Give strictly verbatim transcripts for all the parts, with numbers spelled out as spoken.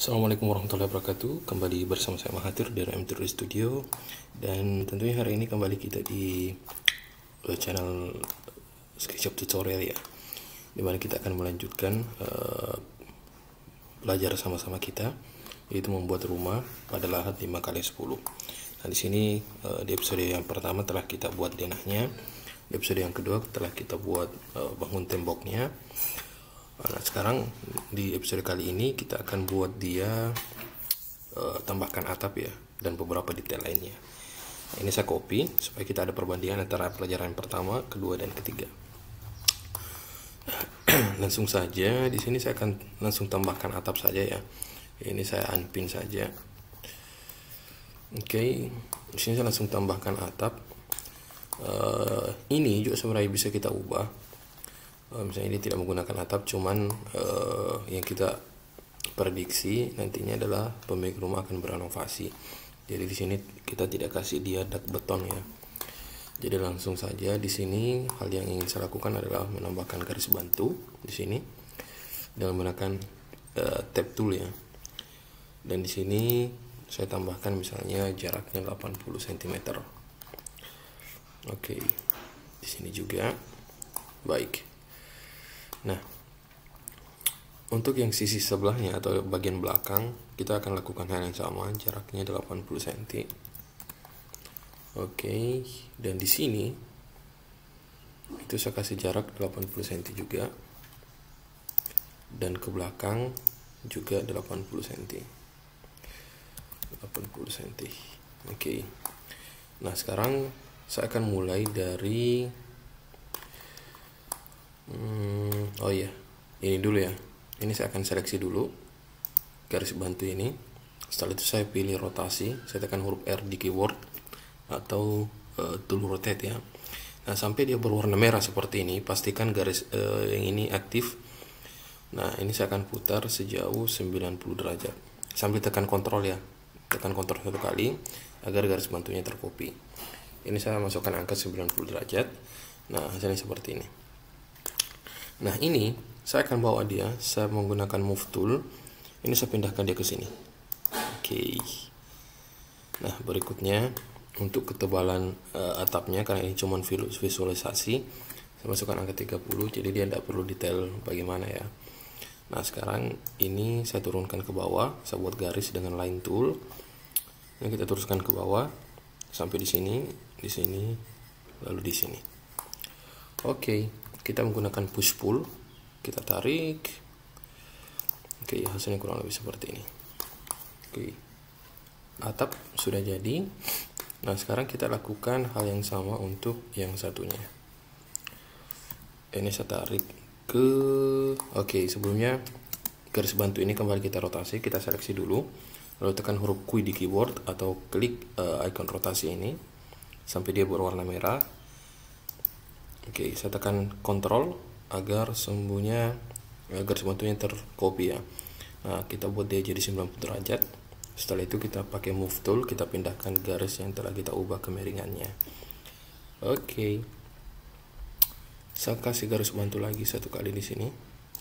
Assalamualaikum warahmatullahi wabarakatuh. Kembali bersama saya Mahathir dari MTuris Studio. Dan tentunya hari ini kembali kita di channel SketchUp Tutorial ya, dimana kita akan melanjutkan uh, belajar sama-sama kita, yaitu membuat rumah pada lahan lima kali sepuluh. Nah di sini uh, di episode yang pertama telah kita buat denahnya. Di episode yang kedua telah kita buat uh, bangun temboknya. Nah, sekarang di episode kali ini kita akan buat dia e, tambahkan atap ya, dan beberapa detail lainnya. Nah, ini saya copy supaya kita ada perbandingan antara pelajaran pertama, kedua, dan ketiga. Langsung saja, di sini saya akan langsung tambahkan atap saja ya. Ini saya unpin saja. Oke, di sini saya langsung tambahkan atap. E, ini juga sebenarnya bisa kita ubah. Misalnya ini tidak menggunakan atap, cuman uh, yang kita prediksi nantinya adalah pemilik rumah akan berinovasi. Jadi di sini kita tidak kasih dia dak beton ya. Jadi langsung saja di sini hal yang ingin saya lakukan adalah menambahkan garis bantu di sini dengan menggunakan uh, tab tool ya. Dan di sini saya tambahkan misalnya jaraknya delapan puluh sentimeter. Oke, okay. Di sini juga baik. Nah, untuk yang sisi sebelahnya atau bagian belakang, kita akan lakukan hal yang sama, jaraknya delapan puluh sentimeter. Oke, dan di sini itu saya kasih jarak delapan puluh sentimeter juga. Dan ke belakang juga delapan puluh sentimeter. delapan puluh sentimeter. Oke. Nah, sekarang saya akan mulai dari Hmm, oh iya, ini dulu ya. Ini saya akan seleksi dulu garis bantu ini. Setelah itu saya pilih rotasi, saya tekan huruf R di keyboard atau uh, tool rotate ya. Nah sampai dia berwarna merah seperti ini, pastikan garis uh, yang ini aktif. Nah ini saya akan putar sejauh sembilan puluh derajat. Sambil tekan kontrol ya, tekan kontrol satu kali agar garis bantunya tercopy. Ini saya masukkan angka sembilan puluh derajat. Nah hasilnya seperti ini. Nah ini saya akan bawa dia, saya menggunakan move tool, ini saya pindahkan dia ke sini. Oke. Nah berikutnya untuk ketebalan uh, atapnya, karena ini cuma visualisasi, saya masukkan angka tiga puluh, jadi dia tidak perlu detail bagaimana ya. Nah sekarang ini saya turunkan ke bawah, saya buat garis dengan line tool. Ini kita teruskan ke bawah sampai di sini, di sini, lalu di sini. Oke. Kita menggunakan push pull, kita tarik. Oke, hasilnya kurang lebih seperti ini. Oke, atap sudah jadi. Nah sekarang kita lakukan hal yang sama untuk yang satunya. Ini saya tarik ke, oke, sebelumnya garis bantu ini kembali kita rotasi, kita seleksi dulu, lalu tekan huruf Q di keyboard atau klik uh, icon rotasi ini sampai dia berwarna merah. Oke, saya tekan kontrol agar sembuhnya agar sebetulnya tercopy ya. Nah, kita buat dia jadi sembilan puluh derajat. Setelah itu kita pakai move tool, kita pindahkan garis yang telah kita ubah kemiringannya. Oke. Saya kasih garis bantu lagi satu kali di sini.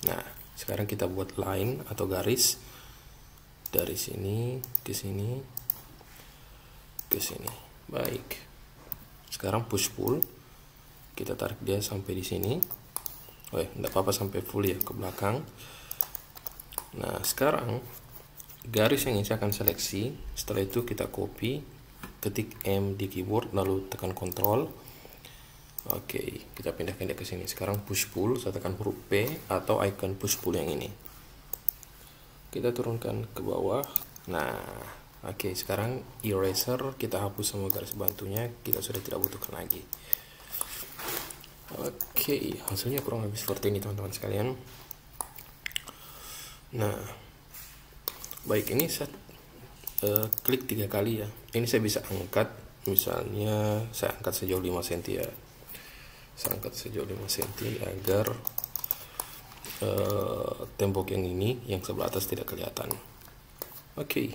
Nah, sekarang kita buat line atau garis dari sini ke sini ke sini. Baik. Sekarang push pull. Kita tarik dia sampai di sini. Oh, enggak apa-apa sampai full ya, ke belakang. Nah, sekarang garis yang ini saya akan seleksi. Setelah itu kita copy, ketik M di keyboard lalu tekan kontrol. Oke, kita pindahkan dia ke sini. Sekarang push pull, saya tekan huruf P atau icon push pull yang ini. Kita turunkan ke bawah. Nah, oke, sekarang eraser, kita hapus semua garis bantunya, kita sudah tidak butuhkan lagi. Oke, hasilnya kurang lebih seperti ini teman-teman sekalian. Nah, baik, ini saya uh, klik tiga kali ya. Ini saya bisa angkat, misalnya saya angkat sejauh lima sentimeter ya. Saya angkat sejauh lima sentimeter agar uh, tembok yang ini, yang sebelah atas tidak kelihatan. Oke,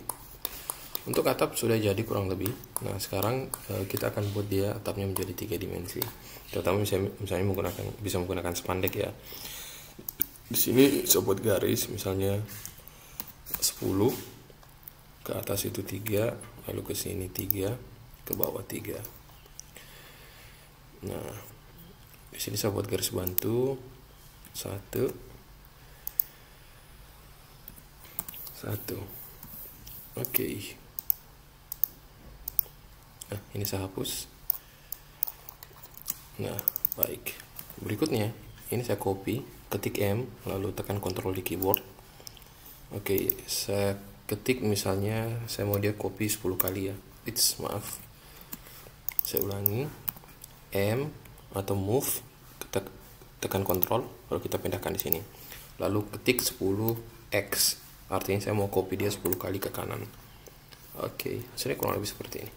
untuk atap sudah jadi kurang lebih. Nah, sekarang uh, kita akan buat dia atapnya menjadi tiga dimensi. Terutama misalnya, misalnya menggunakan bisa menggunakan spandek ya. Di sini saya buat garis misalnya 10 sepuluh, ke atas itu tiga, lalu ke sini tiga, ke bawah tiga. Nah, di sini saya buat garis bantu satu satu. Oke. Okay. Nah, ini saya hapus. Nah, baik. Berikutnya, ini saya copy, ketik M, lalu tekan Ctrl di keyboard. Oke, okay, saya ketik misalnya saya mau dia copy sepuluh kali ya. It's maaf. Saya ulangi. M atau move, kita tekan kontrol, lalu kita pindahkan di sini. Lalu ketik sepuluh X. Artinya saya mau copy dia sepuluh kali ke kanan. Oke, okay, hasilnya kurang lebih seperti ini.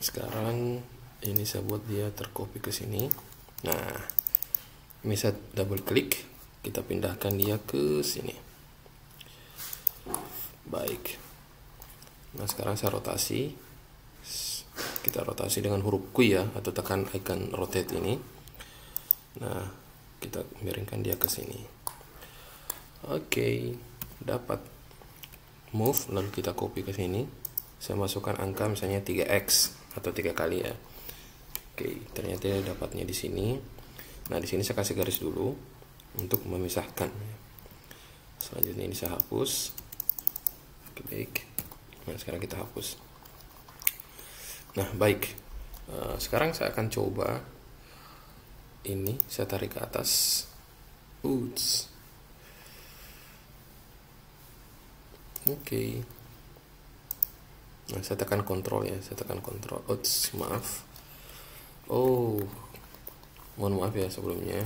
Sekarang ini saya buat dia tercopy ke sini. Nah, ini saya double klik, kita pindahkan dia ke sini. Baik. Nah, sekarang saya rotasi. Kita rotasi dengan huruf Q ya, atau tekan icon rotate ini. Nah, kita miringkan dia ke sini. Oke, dapat. Move, lalu kita copy ke sini. Saya masukkan angka misalnya tiga X atau tiga kali ya. Oke, ternyata dia dapatnya di sini. Nah, di sini saya kasih garis dulu untuk memisahkan. Selanjutnya ini saya hapus, klik. Nah, sekarang kita hapus. Nah, baik. Sekarang saya akan coba ini, saya tarik ke atas. Oops. Oke. Okay. Nah, saya tekan kontrol ya, saya tekan kontrol. Oops, maaf. Oh, mohon maaf ya sebelumnya.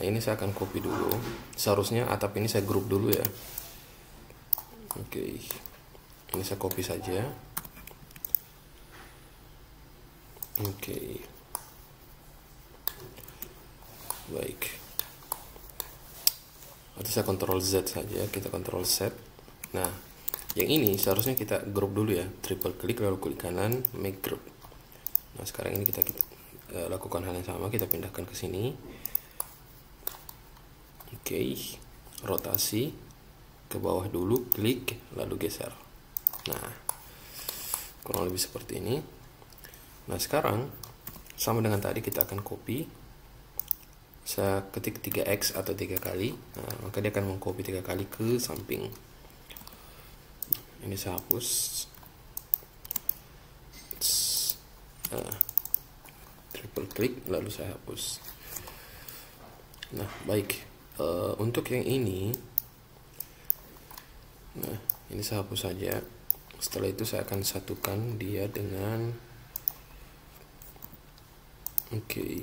Nah, ini saya akan copy dulu. Seharusnya atap ini saya group dulu ya. Oke, okay. Ini saya copy saja. Oke, okay. Baik. Atau saya Ctrl Z saja, kita Ctrl Z. Nah, yang ini seharusnya kita group dulu ya. Triple klik lalu klik kanan, make group. Nah, sekarang ini kita, kita uh, lakukan hal yang sama, kita pindahkan ke sini. Oke, okay. Rotasi ke bawah dulu, klik, lalu geser. Nah, kurang lebih seperti ini. Nah, sekarang sama dengan tadi, kita akan copy. Saya ketik tiga X atau tiga kali. Nah, maka dia akan mengcopy tiga kali ke samping. Ini saya hapus. Nah, triple klik, lalu saya hapus. Nah, baik. Uh, untuk yang ini, nah ini saya hapus saja. Setelah itu saya akan satukan dia dengan, oke, okay.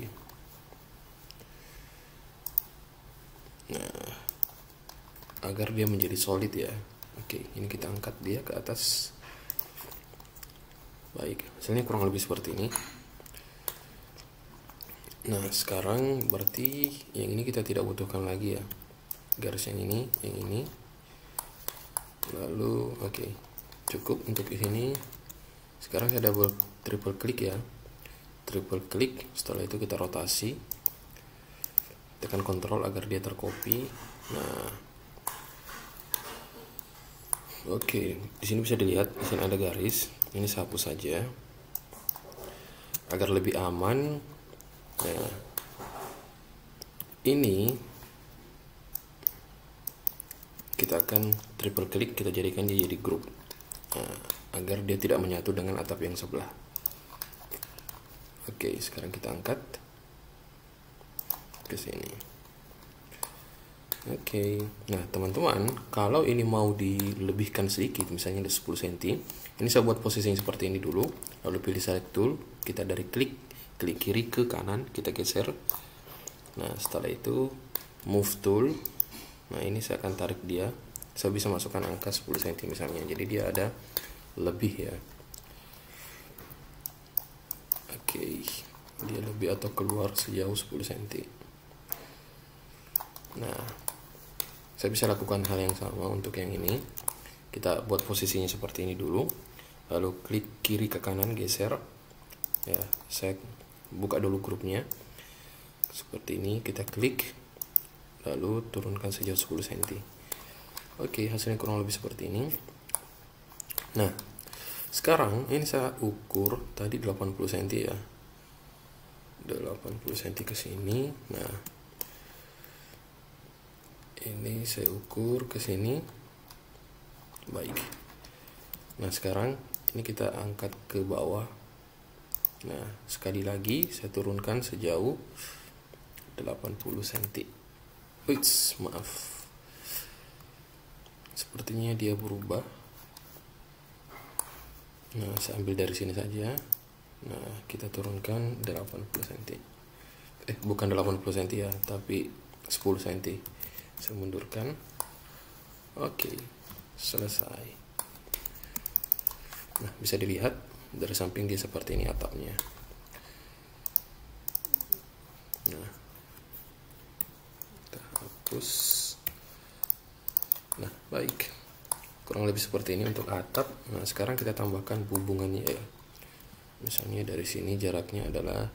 Nah, agar dia menjadi solid ya. Oke, okay, ini kita angkat dia ke atas. Baik, hasilnya kurang lebih seperti ini. Nah, sekarang berarti yang ini kita tidak butuhkan lagi ya, garis yang ini, yang ini, lalu oke, okay. Cukup untuk ini. Sekarang saya double triple klik ya, triple klik, setelah itu kita rotasi, tekan kontrol agar dia tercopy. Nah, oke, okay. Di sini bisa dilihat di sini ada garis, ini saya hapus saja agar lebih aman. Nah, ini kita akan triple klik, kita jadikan dia jadi group. Nah, agar dia tidak menyatu dengan atap yang sebelah. Oke, sekarang kita angkat ke sini. Oke. Nah, teman-teman, kalau ini mau dilebihkan sedikit, misalnya ada sepuluh sentimeter, ini saya buat posisinya seperti ini dulu, lalu pilih select tool, kita dari klik klik kiri ke kanan, kita geser. Nah, setelah itu move tool. Nah, ini saya akan tarik dia, saya bisa masukkan angka sepuluh sentimeter misalnya, jadi dia ada lebih ya. Oke, okay. Dia lebih atau keluar sejauh sepuluh sentimeter. Nah, saya bisa lakukan hal yang sama untuk yang ini, kita buat posisinya seperti ini dulu, lalu klik kiri ke kanan, geser ya. Saya buka dulu grupnya seperti ini, kita klik lalu turunkan sejauh sepuluh sentimeter. Oke, Oke, hasilnya kurang lebih seperti ini. Nah, sekarang ini saya ukur tadi delapan puluh sentimeter ya. delapan puluh sentimeter ke sini. Nah, ini saya ukur ke sini. Baik. Nah, sekarang ini kita angkat ke bawah. Nah, sekali lagi saya turunkan sejauh delapan puluh sentimeter. Wits, maaf. Sepertinya dia berubah. Nah, saya ambil dari sini saja. Nah, kita turunkan delapan puluh sentimeter. Eh, bukan delapan puluh sentimeter ya, tapi sepuluh sentimeter. Saya mundurkan. Oke, selesai. Nah, bisa dilihat dari samping dia seperti ini atapnya. Nah, kita hapus. Nah, baik. Kurang lebih seperti ini untuk atap. Nah, sekarang kita tambahkan hubungannya ya. Misalnya dari sini jaraknya adalah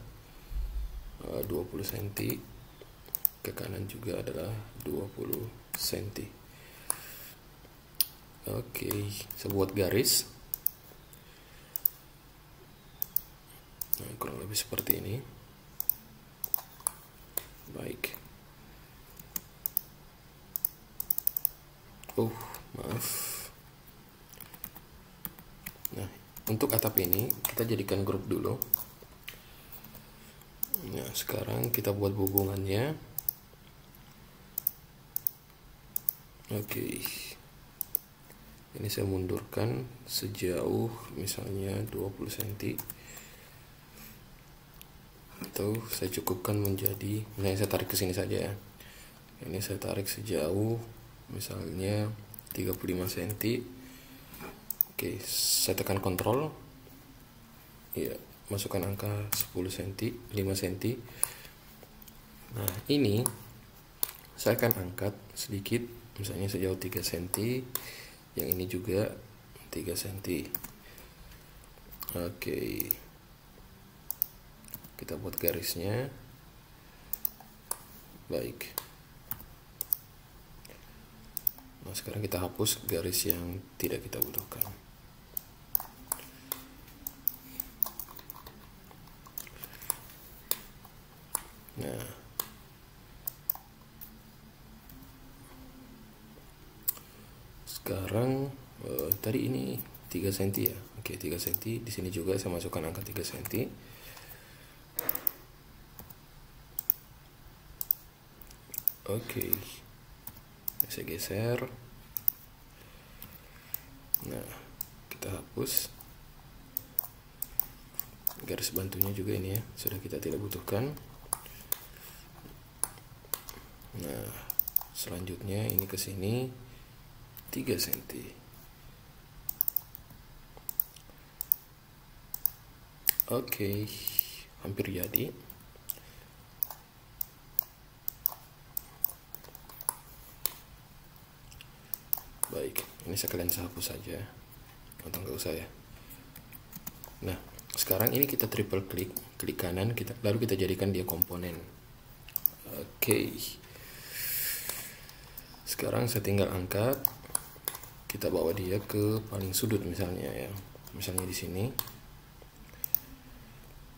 dua puluh sentimeter, ke kanan juga adalah dua puluh sentimeter. Oke, saya buat garis. Nah, kurang lebih seperti ini. Baik. Oh, maaf. Nah, untuk atap ini kita jadikan grup dulu. Nah, sekarang kita buat hubungannya. Oke, ini saya mundurkan sejauh misalnya dua puluh sentimeter, atau saya cukupkan menjadi, nah saya tarik ke sini saja ya. Ini saya tarik sejauh misalnya tiga puluh lima sentimeter. Oke, saya tekan kontrol ya, masukkan angka sepuluh sentimeter, lima sentimeter. Nah, ini saya akan angkat sedikit, misalnya sejauh tiga sentimeter, yang ini juga tiga sentimeter. Oke, kita buat garisnya. Baik. Nah, sekarang kita hapus garis yang tidak kita butuhkan. Nah, sekarang eh, tadi ini tiga sentimeter ya. Oke, tiga sentimeter. Di sini juga saya masukkan angka tiga sentimeter. Oke. Saya geser. Nah, kita hapus. Garis bantunya juga ini ya, sudah kita tidak butuhkan. Nah, selanjutnya ini ke sini tiga sentimeter. Oke, hampir jadi. Baik, ini sekalian saya hapus saja, atau nggak usah ya. Nah, sekarang ini kita triple klik, klik kanan, kita lalu kita jadikan dia komponen. Oke, sekarang saya tinggal angkat. Kita bawa dia ke paling sudut misalnya ya, misalnya di sini.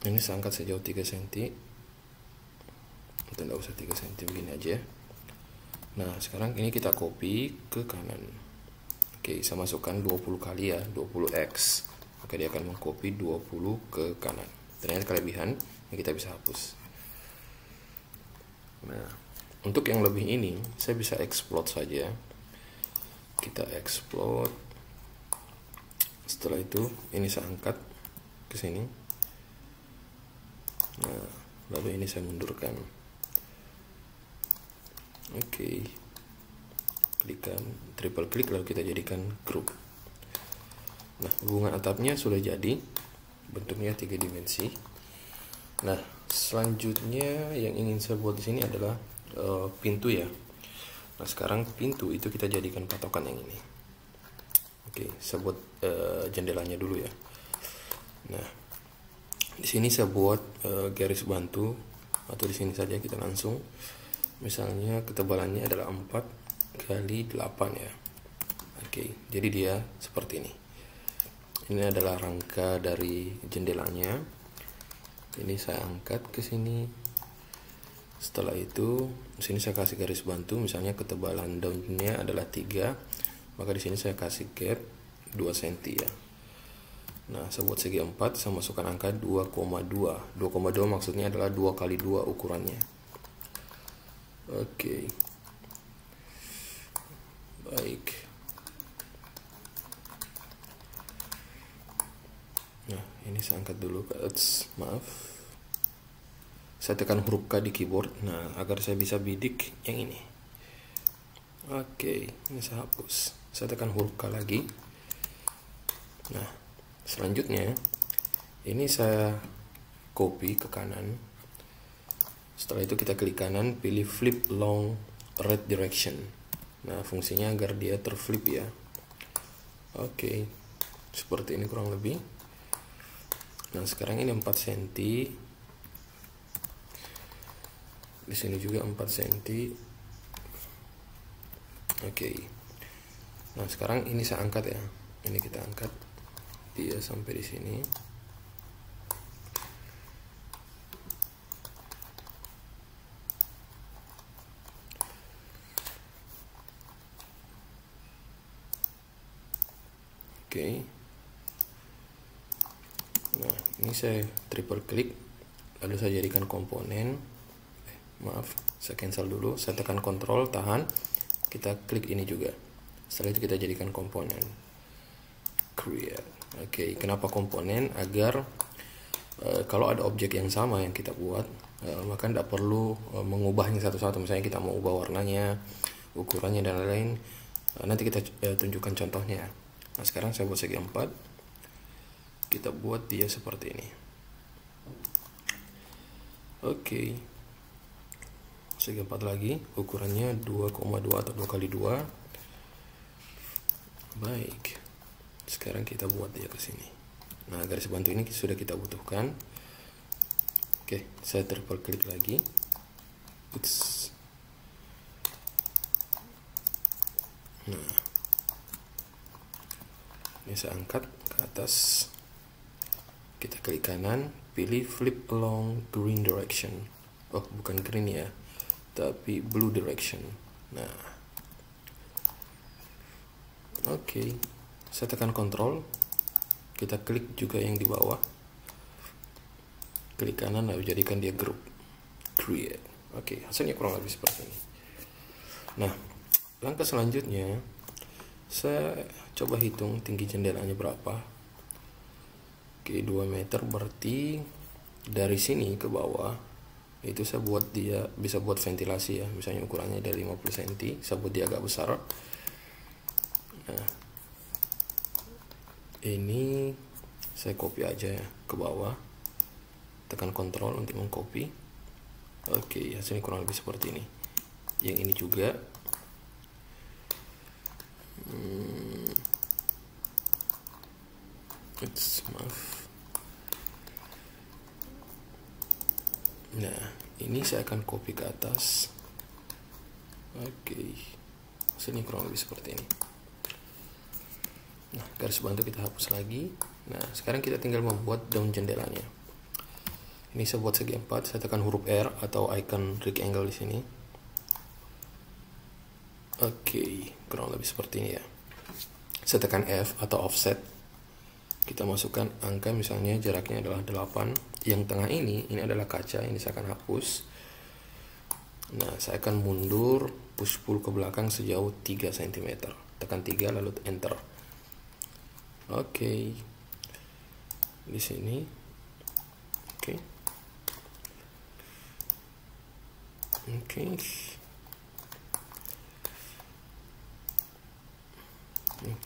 Ini saya angkat sejauh tiga sentimeter. Kita tidak usah tiga sentimeter, begini aja. Nah, sekarang ini kita copy ke kanan. Oke, saya masukkan dua puluh kali ya, dua puluh kali. Maka dia akan mengcopy dua puluh ke kanan. Ternyata kelebihan, ini kita bisa hapus. Nah, untuk yang lebih ini saya bisa explode saja. Kita explode. Setelah itu ini saya angkat ke sini. Nah, lalu ini saya mundurkan. Oke, klikkan triple klik, lalu kita jadikan grup. Nah, hubungan atapnya sudah jadi, bentuknya tiga dimensi. Nah, selanjutnya yang ingin saya buat di sini adalah uh, pintu ya. Nah, sekarang pintu itu kita jadikan patokan yang ini. Oke, saya buat e, jendelanya dulu ya. Nah, di sini saya buat e, garis bantu, atau di sini saja kita langsung. Misalnya ketebalannya adalah empat kali delapan ya. Oke, jadi dia seperti ini. Ini adalah rangka dari jendelanya. Ini saya angkat ke sini. Setelah itu, di sini saya kasih garis bantu. Misalnya ketebalan daunnya adalah tiga, maka di sini saya kasih gap dua sentimeter ya. Nah, saya buat segi empat, saya masukkan angka dua koma dua. dua koma dua maksudnya adalah dua kali dua ukurannya. Oke. Baik. Nah, ini saya angkat dulu. Eits, maaf, saya tekan huruf K di keyboard. Nah, agar saya bisa bidik yang ini. Oke, ini saya hapus. Saya tekan huruf K lagi. Nah, selanjutnya ini saya copy ke kanan. Setelah itu kita klik kanan, pilih flip long red direction. Nah, fungsinya agar dia terflip ya. Oke, seperti ini kurang lebih. Nah, sekarang ini empat sentimeter. Di sini juga empat sentimeter. Oke. Nah, sekarang ini saya angkat ya. Ini kita angkat dia sampai di sini. Oke. Nah, ini saya triple klik, lalu saya jadikan komponen. Eh, maaf, saya cancel dulu. Saya tekan kontrol, tahan. Kita klik ini juga. Setelah itu kita jadikan komponen. Create. Oke, kenapa komponen? Agar e, kalau ada objek yang sama yang kita buat, e, maka tidak perlu e, mengubahnya satu-satu. Misalnya kita mau ubah warnanya, ukurannya, dan lain-lain. E, nanti kita e, tunjukkan contohnya. Nah, sekarang saya buat segi empat. Kita buat dia seperti ini. Oke, segi empat lagi, ukurannya dua koma dua atau dua kali dua. Baik, sekarang kita buat dia ke sini. Nah, garis bantu ini sudah kita butuhkan. Oke, saya triple klik lagi. Uts. Nah, ini saya angkat ke atas. Kita klik kanan, pilih flip along green direction. Oh, bukan green ya, tapi blue direction. Nah, oke, saya tekan kontrol. Kita klik juga yang di bawah. Klik kanan, lalu jadikan dia group. Create. Oke, hasilnya kurang lebih seperti ini. Nah, langkah selanjutnya, saya coba hitung tinggi jendelanya berapa. Oke, dua meter berarti dari sini ke bawah itu saya buat dia bisa buat ventilasi ya. Misalnya ukurannya dari lima puluh sentimeter, saya buat dia agak besar. Nah, ini saya copy aja ya ke bawah. Tekan kontrol untuk mengcopy. Oke, hasilnya kurang lebih seperti ini. Yang ini juga. Hmm. It's, maaf. Nah, ini saya akan copy ke atas. Oke, hasilnya kurang lebih seperti ini. Nah, garis bantu kita hapus lagi. Nah, sekarang kita tinggal membuat daun jendelanya. Ini saya buat segi empat, saya tekan huruf R atau icon rectangle di sini. Oke, kurang lebih seperti ini ya. Saya tekan F atau offset. Kita masukkan angka, misalnya jaraknya adalah delapan. Yang tengah ini, ini adalah kaca, ini saya akan hapus. Nah, saya akan mundur, push pull ke belakang sejauh tiga sentimeter. Tekan tiga, lalu enter. Oke. Di sini. Oke. Oke.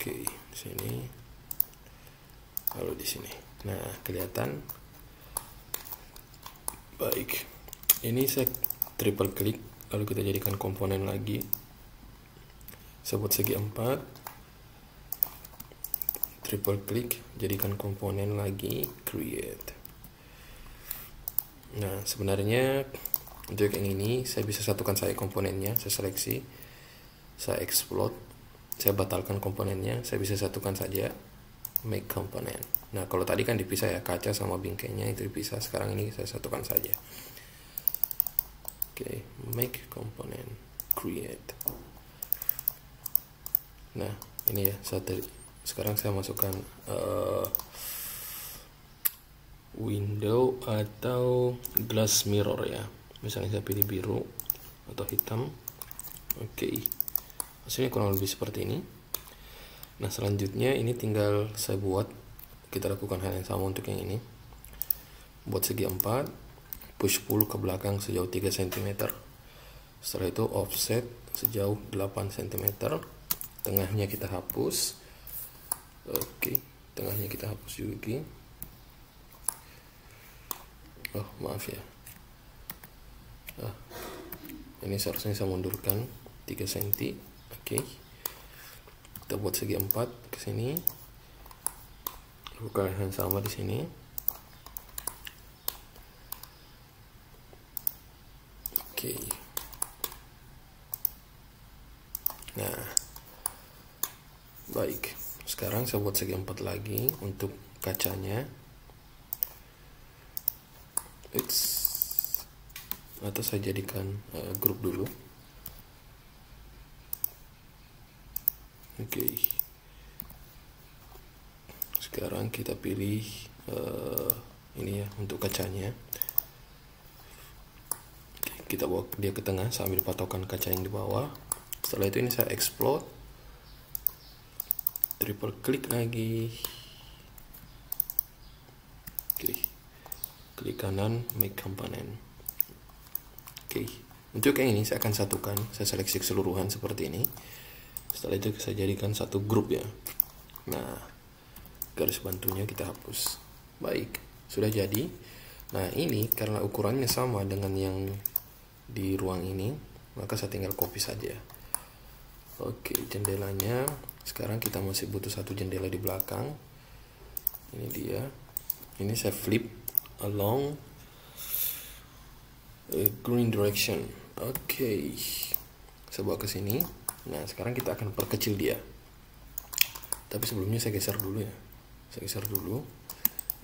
Oke, di sini. Lalu di sini. Nah, kelihatan. Baik. Ini saya triple klik, lalu kita jadikan komponen lagi. Saya buat segi empat. Triple klik, jadikan komponen lagi, create. Nah, sebenarnya untuk yang ini saya bisa satukan saja komponennya, saya seleksi, saya explode. Saya batalkan komponennya, saya bisa satukan saja, make komponen. Nah, kalau tadi kan dipisah ya, kaca sama bingkainya itu dipisah, sekarang ini saya satukan saja. Oke, okay, make komponen, create. Nah, ini ya, satu. Sekarang saya masukkan uh, window atau glass mirror ya. Misalnya saya pilih biru atau hitam. Oke, okay. Hasilnya kurang lebih seperti ini. Nah, selanjutnya ini tinggal saya buat, kita lakukan hal yang sama untuk yang ini. Buat segi empat, push pull ke belakang sejauh tiga sentimeter. Setelah itu offset sejauh delapan sentimeter. Tengahnya kita hapus. Oke, tengahnya kita hapus juga. Oh, maaf ya. Ah, ini seharusnya saya mundurkan tiga sentimeter. Oke, kita buat segi empat ke sini, lakukan yang sama di sini. Oke, nah baik, sekarang saya buat segi empat lagi untuk kacanya. It's atau saya jadikan uh, grup dulu. Oke, okay. Sekarang kita pilih uh, ini ya untuk kacanya. Okay, kita bawa dia ke tengah sambil patokan kaca yang di bawah. Setelah itu ini saya explode, triple klik lagi. Oke, okay. Klik kanan, make komponen. Oke, okay. Untuk yang ini saya akan satukan, saya seleksi keseluruhan seperti ini. Setelah itu saya jadikan satu grup ya. Nah, garis bantunya kita hapus. Baik, sudah jadi. Nah, ini karena ukurannya sama dengan yang di ruang ini, maka saya tinggal copy saja. Oke, jendelanya. Sekarang kita masih butuh satu jendela di belakang. Ini dia. Ini saya flip along a green direction. Oke, saya bawa ke sini. Nah, sekarang kita akan perkecil dia. Tapi sebelumnya saya geser dulu ya. Saya geser dulu.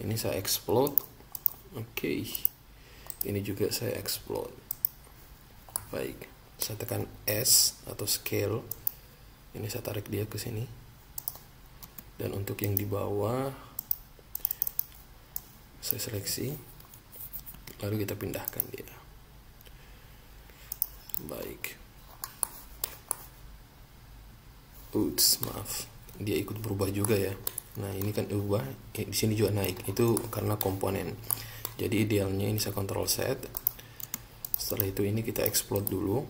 Ini saya explode. Oke. Ini juga saya explode. Baik. Saya tekan S atau scale. Ini saya tarik dia ke sini. Dan untuk yang di bawah saya seleksi. Lalu kita pindahkan dia. Baik. Uts, maaf, dia ikut berubah juga ya. Nah, ini kan berubah, eh, di sini juga naik, itu karena komponen. Jadi idealnya ini saya kontrol set. Setelah itu ini kita explode dulu,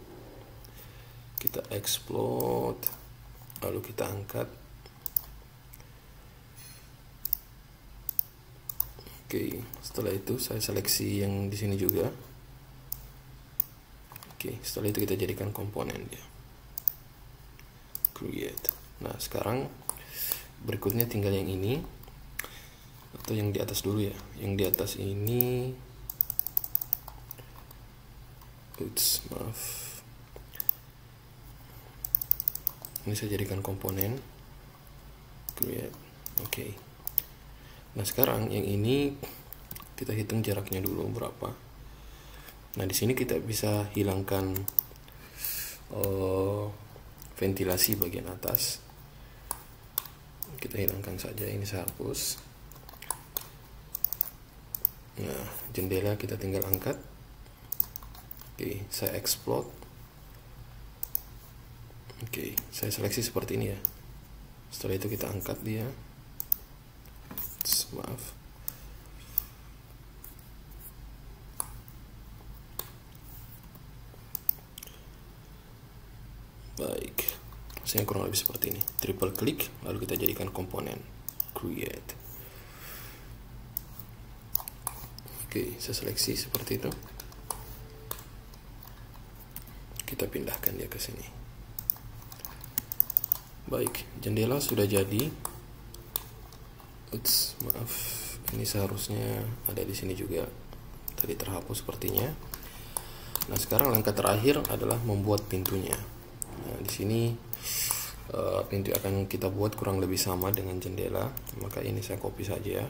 kita explode, lalu kita angkat. Oke, setelah itu saya seleksi yang di sini juga. Oke, setelah itu kita jadikan komponen dia. Create. Nah, sekarang berikutnya tinggal yang ini atau yang di atas dulu ya. Yang di atas ini, ups, maaf. Ini saya jadikan komponen. Create. Oke. Okay. Nah, sekarang yang ini kita hitung jaraknya dulu berapa. Nah, di sini kita bisa hilangkan. Oh. Uh, ventilasi bagian atas kita hilangkan saja, ini saya hapus. Nah, jendela kita tinggal angkat. Oke, saya explode. Oke, saya seleksi seperti ini ya. Setelah itu kita angkat dia. Maaf. Baik, hasilnya kurang lebih seperti ini. Triple klik, lalu kita jadikan komponen. Create. Oke, saya seleksi seperti itu. Kita pindahkan dia ke sini. Baik, jendela sudah jadi. Uts, maaf, ini seharusnya ada di sini juga. Tadi terhapus sepertinya. Nah, sekarang langkah terakhir adalah membuat pintunya. Nah, di sini uh, pintu akan kita buat kurang lebih sama dengan jendela. Maka ini saya copy saja ya.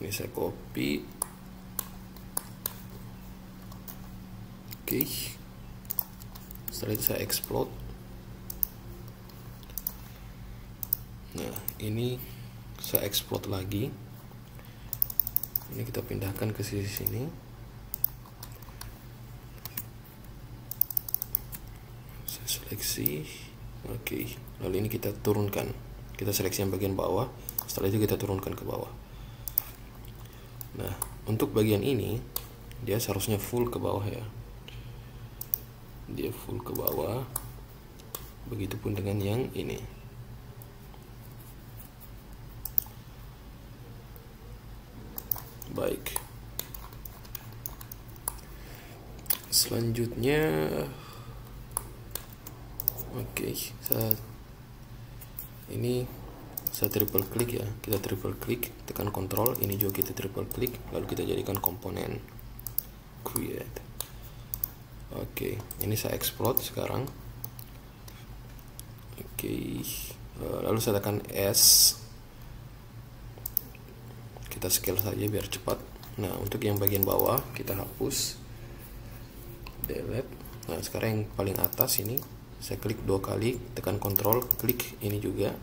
Ini saya copy. Oke. Okay. Setelah itu saya explode. Nah, ini saya explode lagi. Ini kita pindahkan ke sisi sini. Saya seleksi. Oke. Okay. Lalu ini kita turunkan. Kita seleksi yang bagian bawah. Setelah itu kita turunkan ke bawah. Nah, untuk bagian ini dia seharusnya full ke bawah ya. Dia full ke bawah. Begitupun dengan yang ini. Baik. Selanjutnya Oke, okay, saya ini saya triple klik ya. Kita triple klik, tekan kontrol, ini juga kita triple klik, lalu kita jadikan komponen create. Oke, ini saya explode sekarang. Oke, lalu saya tekan S. Kita scale saja biar cepat. Nah, untuk yang bagian bawah kita hapus, delete. Nah, sekarang yang paling atas ini saya klik dua kali, tekan kontrol, klik ini juga.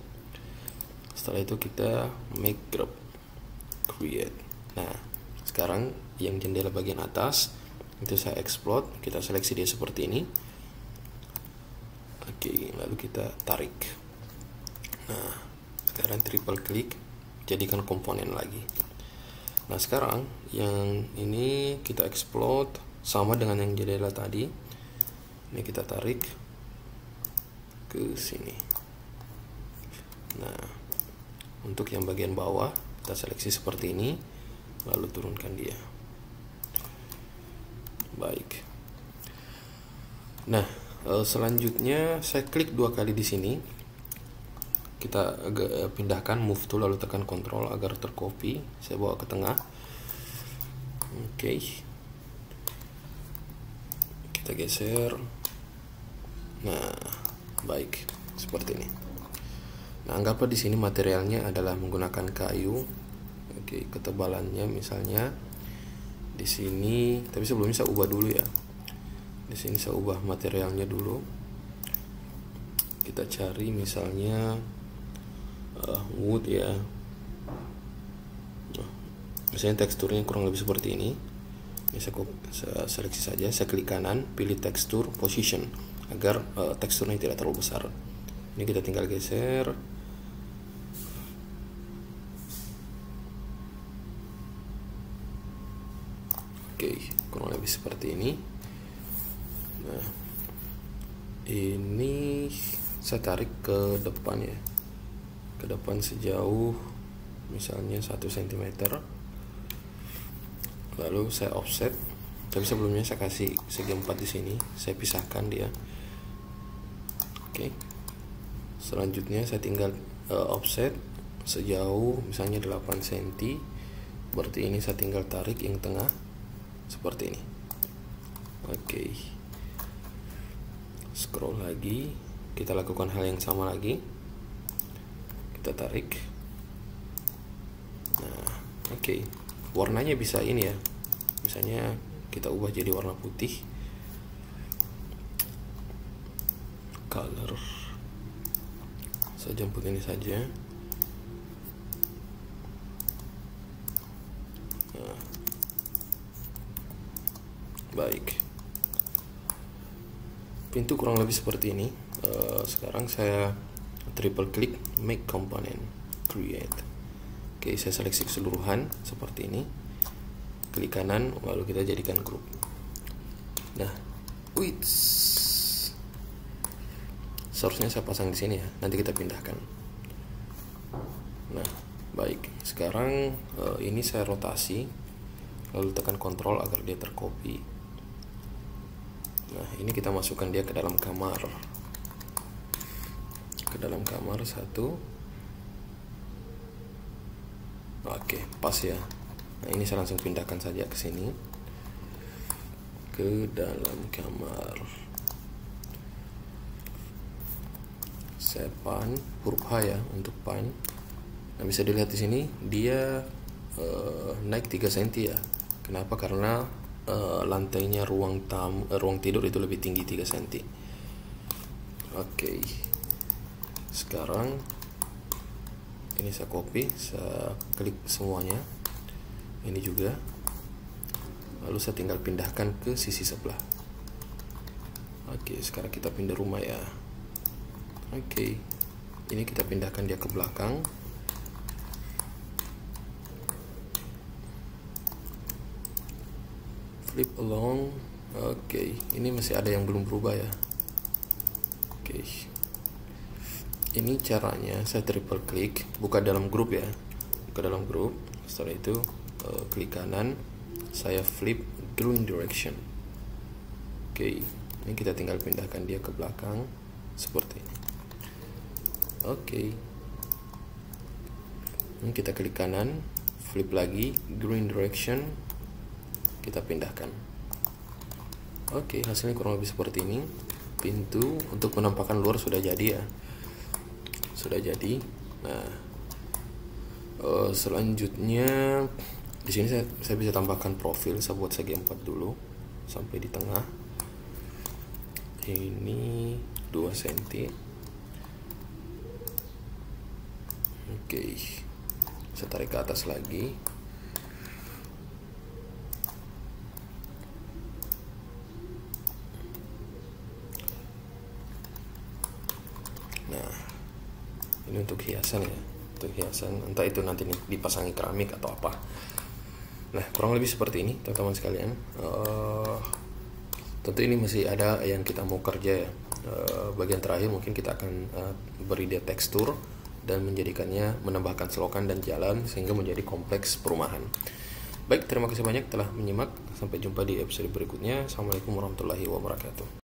Setelah itu kita make group, create. Nah, sekarang yang jendela bagian atas itu saya explode, kita seleksi dia seperti ini. Oke, lalu kita tarik. Nah, sekarang triple klik, jadikan komponen lagi. Nah, sekarang yang ini kita explode sama dengan yang jendela tadi. Ini kita tarik ke sini. Nah, untuk yang bagian bawah kita seleksi seperti ini, lalu turunkan dia. Baik. Nah, selanjutnya saya klik dua kali di sini. Kita agak pindahkan move tool lalu tekan kontrol agar tercopy. Saya bawa ke tengah. Oke. Okay. Kita geser. Nah, baik. Seperti ini. Nah, anggaplah di sini materialnya adalah menggunakan kayu. Oke, okay, ketebalannya misalnya di sini, tapi sebelumnya saya ubah dulu ya. Di sini saya ubah materialnya dulu. Kita cari misalnya uh, wood ya. Nah, misalnya teksturnya kurang lebih seperti ini. Ini saya, saya seleksi saja, saya klik kanan, pilih tekstur, position agar uh, teksturnya tidak terlalu besar. Ini kita tinggal geser. Oke, kurang lebih seperti ini. Nah, ini saya tarik ke depan ya, ke depan sejauh misalnya satu sentimeter. Lalu saya offset, tapi sebelumnya saya kasih segi empat di sini, saya pisahkan dia. Oke, selanjutnya saya tinggal uh, offset sejauh misalnya delapan sentimeter. Berarti ini saya tinggal tarik yang tengah seperti ini. Oke, okay. Scroll lagi, kita lakukan hal yang sama lagi, kita tarik. Nah, oke, okay. Warnanya bisa ini ya, misalnya kita ubah jadi warna putih, color, saya jemput ini saja. Nah, baik, pintu kurang lebih seperti ini. Uh, sekarang saya triple klik, make component, create. Oke, okay, saya seleksi keseluruhan seperti ini, klik kanan, lalu kita jadikan group. Nah, wait, seharusnya saya pasang di sini ya. Nanti kita pindahkan. Nah, baik. Sekarang uh, ini saya rotasi, lalu tekan kontrol agar dia tercopy. Nah, ini kita masukkan dia ke dalam kamar. Ke dalam kamar satu. Oke, pas ya. Nah, ini saya langsung pindahkan saja ke sini. Ke dalam kamar. Saya pan huruf H ya untuk pan. Nah, bisa dilihat di sini dia eh, naik tiga sentimeter ya. Kenapa? Karena eh, lantainya ruang tamu, eh, ruang tidur itu lebih tinggi tiga sentimeter. Oke. Sekarang ini saya copy, saya klik semuanya. Ini juga. Lalu saya tinggal pindahkan ke sisi sebelah. Oke, sekarang kita pindah rumah ya. Oke, ini kita pindahkan dia ke belakang. Flip along. Oke, ini masih ada yang belum berubah ya. Oke, ini caranya saya triple klik, buka dalam grup ya, buka dalam grup. Setelah itu klik kanan, saya flip drawing direction. Oke, ini kita tinggal pindahkan dia ke belakang seperti ini. Oke, ini kita klik kanan, flip lagi, drawing direction, kita pindahkan. Oke, hasilnya kurang lebih seperti ini. Pintu untuk penampakan luar sudah jadi ya, sudah jadi. Nah, selanjutnya di sini saya, saya bisa tambahkan profil. Saya buat segi empat dulu sampai di tengah. Ini dua sentimeter. Oke, saya tarik ke atas lagi. Nah, ini untuk hiasan ya, untuk hiasan, entah itu nanti dipasangi keramik atau apa. Nah, kurang lebih seperti ini teman-teman sekalian. Uh, tentu ini masih ada yang kita mau kerja ya. Uh, bagian terakhir mungkin kita akan uh, beri dia tekstur dan menjadikannya, menambahkan selokan dan jalan sehingga menjadi kompleks perumahan. Baik, terima kasih banyak telah menyimak. Sampai jumpa di episode berikutnya. Assalamualaikum warahmatullahi wabarakatuh.